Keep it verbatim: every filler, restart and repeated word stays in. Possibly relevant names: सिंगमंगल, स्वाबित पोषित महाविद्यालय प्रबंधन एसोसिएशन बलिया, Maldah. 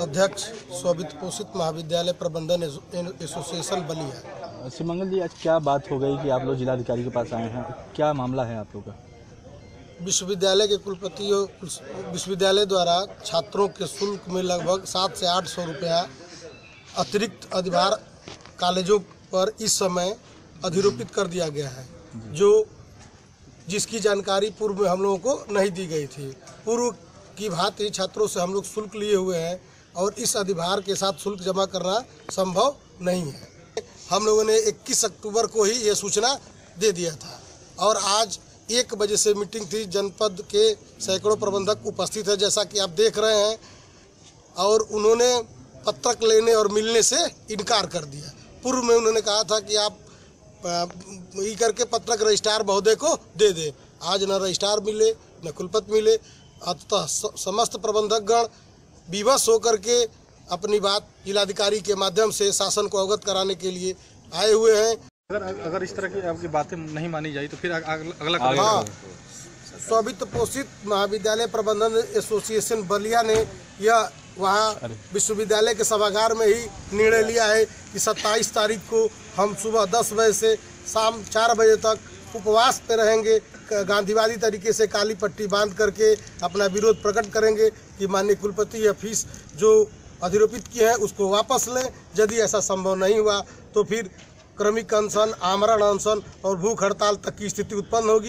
अध्यक्ष स्वाबित पोषित महाविद्यालय प्रबंधन एसोसिएशन बलिया। सिंगमंगल जी, आज क्या बात हो गई कि आप लोग जिलाधिकारी के पास आए हैं? क्या मामला है आप लोग का? विश्वविद्यालय के कुलपति विश्वविद्यालय द्वारा छात्रों के शुल्क में लगभग सात से आठ सौ रुपया अतिरिक्त अधिभार कॉलेजों पर इस समय अधिरोपित कर दिया गया है, जो जिसकी जानकारी पूर्व में हम लोगों को नहीं दी गई थी। पूर्व की भांति छात्रों से हम लोग शुल्क लिए हुए हैं और इस अधिभार के साथ शुल्क जमा करना संभव नहीं है। हम लोगों ने इक्कीस अक्टूबर को ही ये सूचना दे दिया था और आज एक बजे से मीटिंग थी। जनपद के सैकड़ों प्रबंधक उपस्थित है, जैसा कि आप देख रहे हैं, और उन्होंने पत्रक लेने और मिलने से इनकार कर दिया। पूर्व में उन्होंने कहा था कि आप ये करके पत्रक रजिस्ट्रार महोदय को दे दे। आज न रजिस्ट्रार मिले न कुलपति मिले, अतः समस्त प्रबंधकगण विवश होकर के अपनी बात जिलाधिकारी के माध्यम से शासन को अवगत कराने के लिए आए हुए हैं। अगर अगर इस तरह की आपकी बातें नहीं मानी जाए तो फिर अगला कदम। हाँ, स्वाबित पोषित महाविद्यालय प्रबंधन एसोसिएशन बलिया ने यह वहाँ विश्वविद्यालय के सभागार में ही निर्णय लिया है कि सत्ताईस तारीख को हम सुबह दस बजे से शाम चार बजे तक उपवास पे रहेंगे। गांधीवादी तरीके से काली पट्टी बांध करके अपना विरोध प्रकट करेंगे कि माननीय कुलपति यह फीस जो अधिरोपित की है उसको वापस लें। यदि ऐसा संभव नहीं हुआ तो फिर क्रमिक अनशन, आमरण अनशन और भूख हड़ताल तक की स्थिति उत्पन्न होगी।